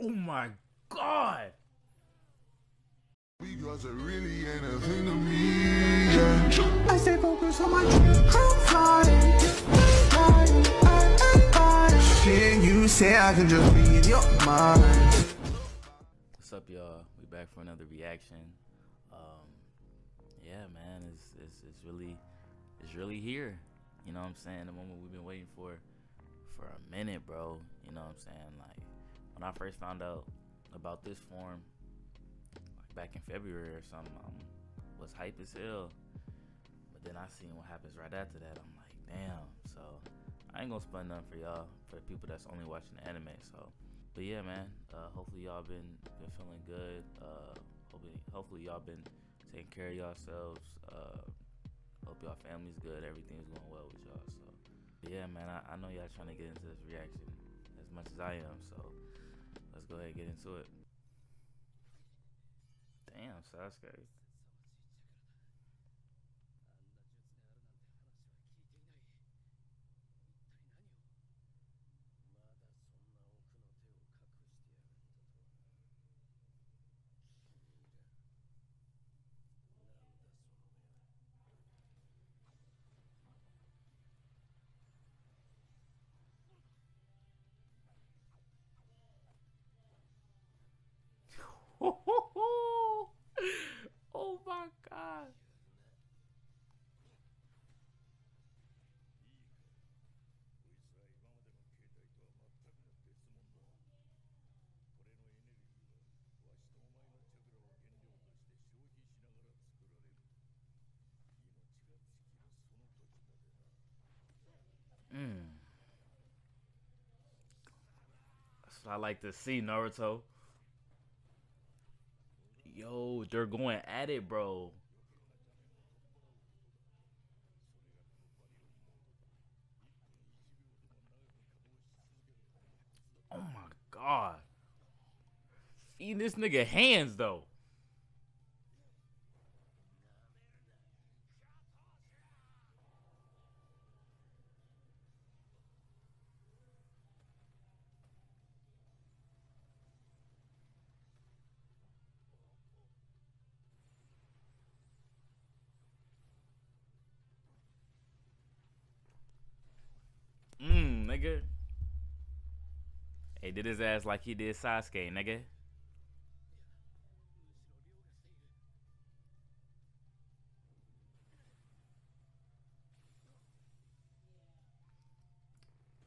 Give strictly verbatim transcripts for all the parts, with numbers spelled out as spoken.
Oh my God! Because it really ain't a thing to me. Yeah. I stay focused on my dreams. I'm flying, flying, I'm flying. Can you say I can just be in your mind? What's up, y'all? We back for another reaction. Um, yeah, man, it's it's it's really it's really here. You know what I'm saying? The moment we've been waiting for for a minute, bro. You know what I'm saying? Like, when I first found out about this form, like back in February or something, I was hype as hell. But then I seen what happens right after that. I'm like, damn. So I ain't gonna spend nothing for y'all, for the people that's only watching the anime. So, but yeah, man. Uh, hopefully y'all been been feeling good. Uh, hopefully, hopefully y'all been taking care of yourselves. Uh, hope y'all family's good. Everything's going well with y'all. So, but yeah, man. I, I know y'all trying to get into this reaction as much as I am. So. Let's go ahead and get into it. Damn, Sasuke. Oh my God. Mm. That's what I like to see, Naruto. Yo, they're going at it, bro. Oh my God. Feeding this nigga hands, though. Mmm, nigga. Hey, did his ass like he did Sasuke, nigga.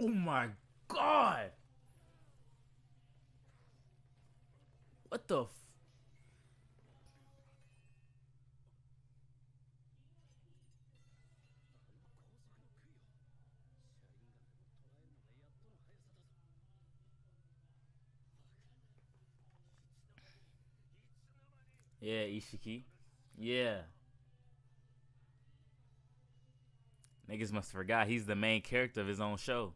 Oh my God. What the f- Yeah, Isshiki. Yeah. Niggas must have forgot he's the main character of his own show.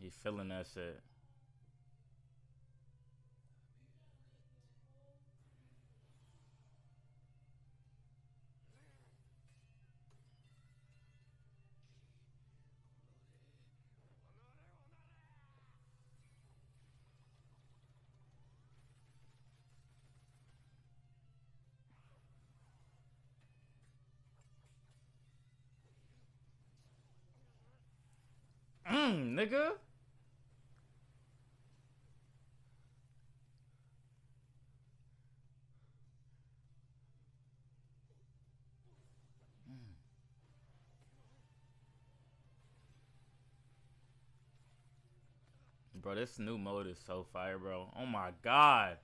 He feeling that shit. Mm, nigga. Bro, this new mode is so fire, bro. Oh my God.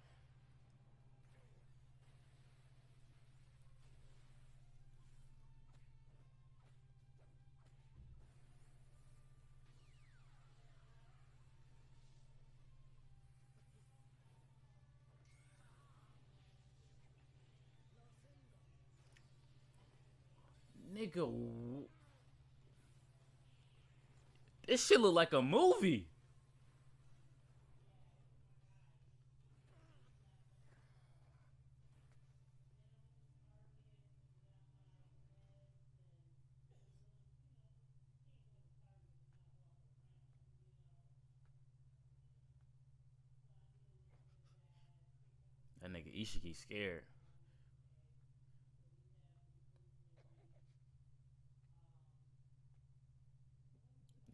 Nigga, this shit look like a movie. That nigga Isshiki scared.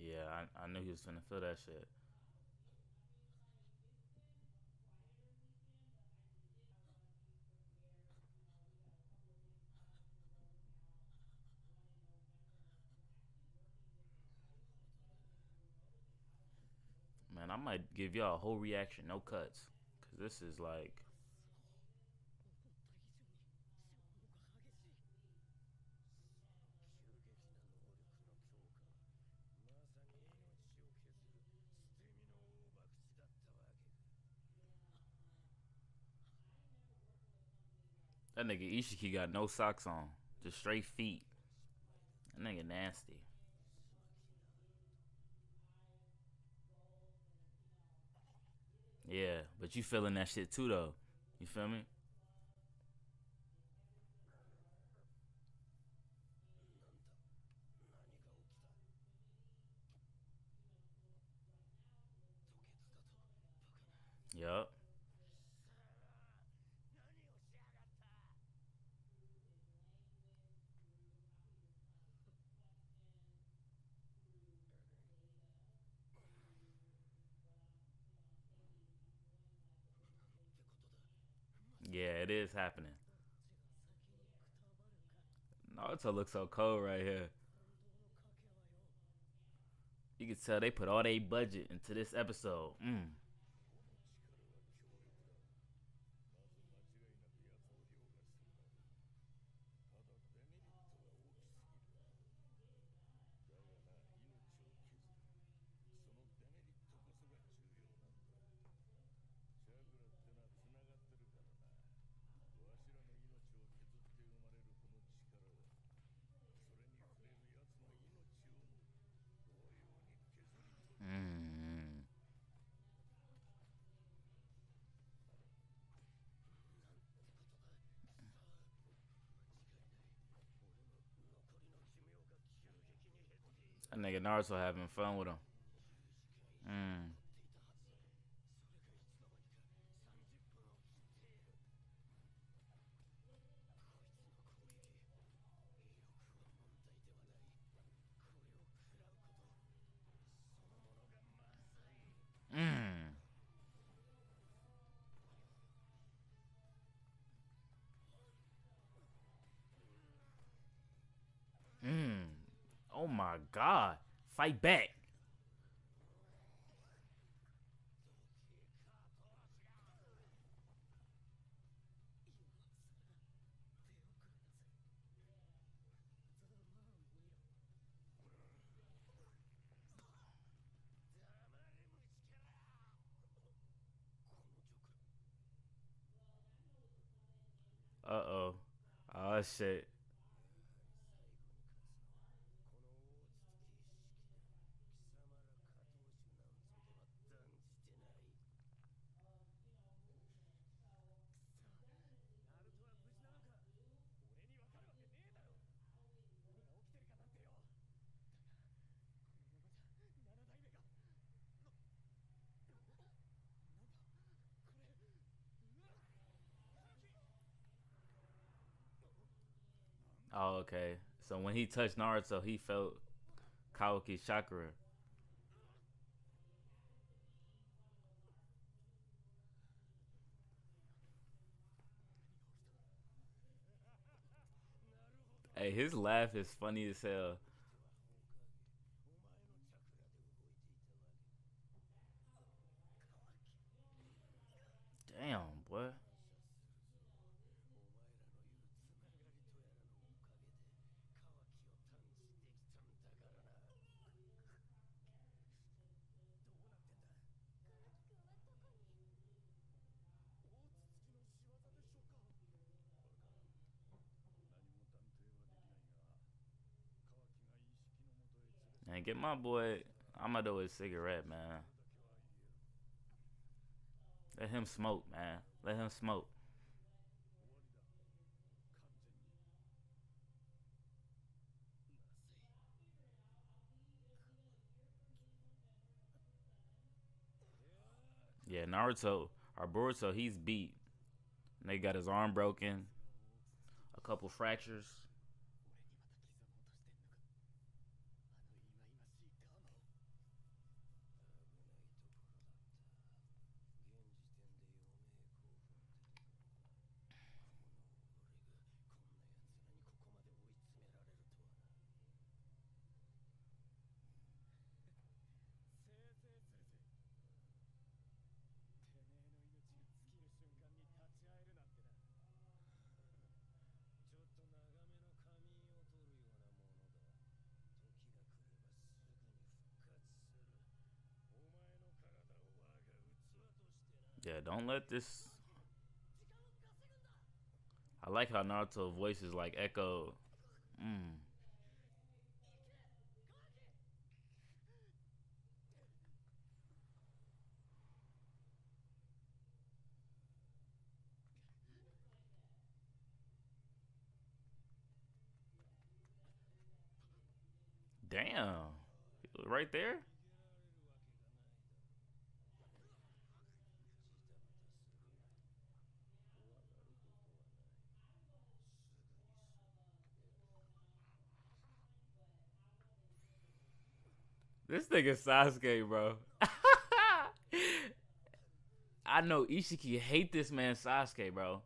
Yeah, I, I knew he was finna feel that shit. Man, I might give y'all a whole reaction, no cuts. Cause this is like... That nigga Isshiki got no socks on. Just straight feet. That nigga nasty. Yeah, but you feeling that shit too though. You feel me? Yup. Yeah, it is happening. Naruto looks so cold right here. You can tell they put all their budget into this episode. Mm. That nigga Naruto having fun with him. Mm. Mm. Mm. Oh my God, fight back. Uh-oh. Oh, shit. Oh, okay. So when he touched Naruto, he felt Kaoki's chakra. Hey, his laugh is funny as hell. Damn, boy. And get my boy Amado his cigarette, man. Let him smoke, man. Let him smoke. Yeah, Naruto or Boruto, he's beat. And they got his arm broken, a couple fractures. Yeah, don't let this. I like how Naruto's voice is like echo. Mm. Damn, right there. This nigga Sasuke, bro. I know Isshiki hate this man Sasuke, bro.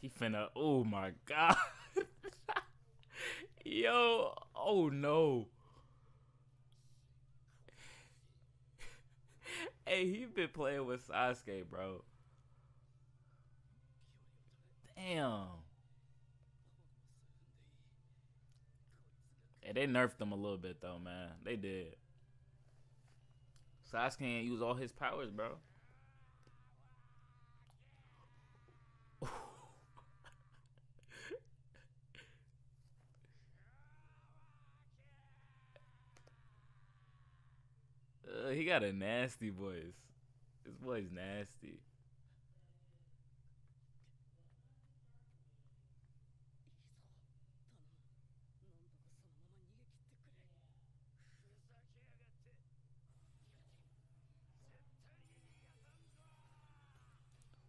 He finna, oh my god. Yo, oh no. Hey, he been playing with Sasuke, bro. Damn. Hey, they nerfed him a little bit though, man. They did. Sasuke ain't use all his powers, bro. He got a nasty voice. This boy's nasty.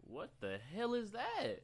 What the hell is that?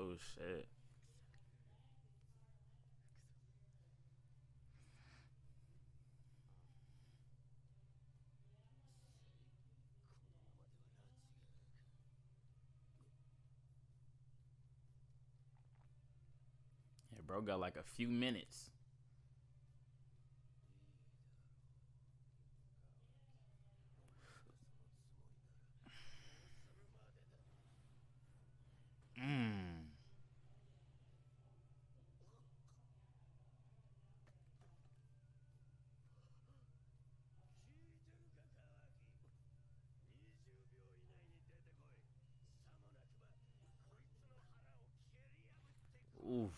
Oh shit. Yeah, bro got like a few minutes. Oof.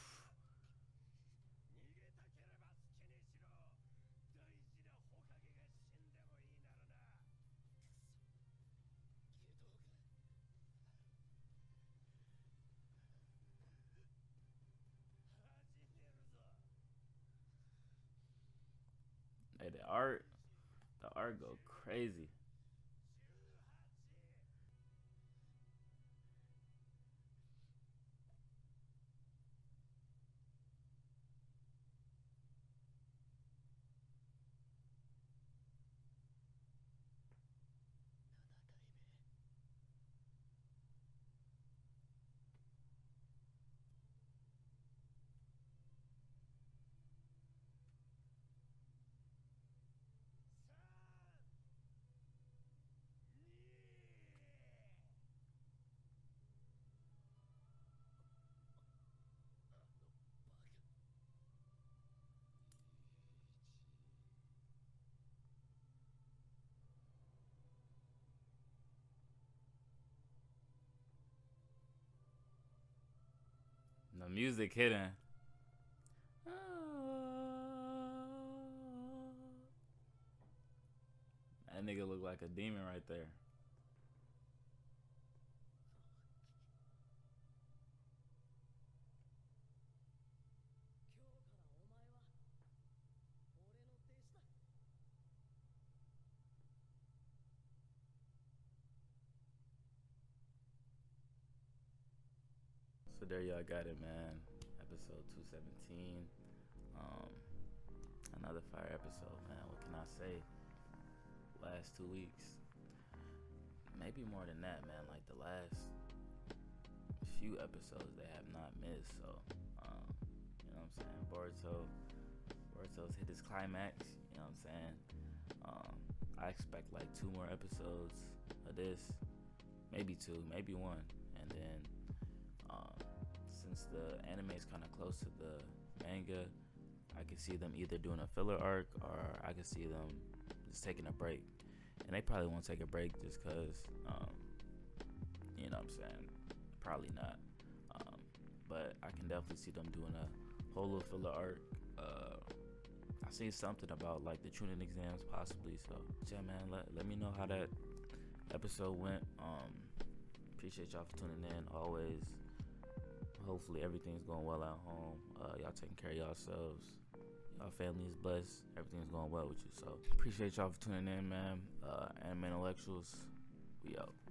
yeah, the art, the art go crazy. The music hidden. That nigga look like a demon right there. So there y'all got it, man. Episode two seventeen. Um, another fire episode, man. What can I say? Last two weeks. Maybe more than that, man. Like the last few episodes they have not missed. So, um, you know what I'm saying? Boruto. Boruto's hit his climax. You know what I'm saying? Um, I expect like two more episodes of this. Maybe two. Maybe one. And then... Um, since the anime is kind of close to the manga, I can see them either doing a filler arc or I can see them just taking a break. And they probably won't take a break just because, um, you know what I'm saying? Probably not. Um, but I can definitely see them doing a whole little filler arc. Uh, I see something about like the Chunin exams possibly. So, yeah, man, let, let me know how that episode went. Um, appreciate y'all for tuning in. Always. Hopefully everything's going well at home. Uh, y'all taking care of yourselves. Y'all family is blessed. Everything's going well with you. So appreciate y'all for tuning in, man. Uh, Anime Intellectuals, we out.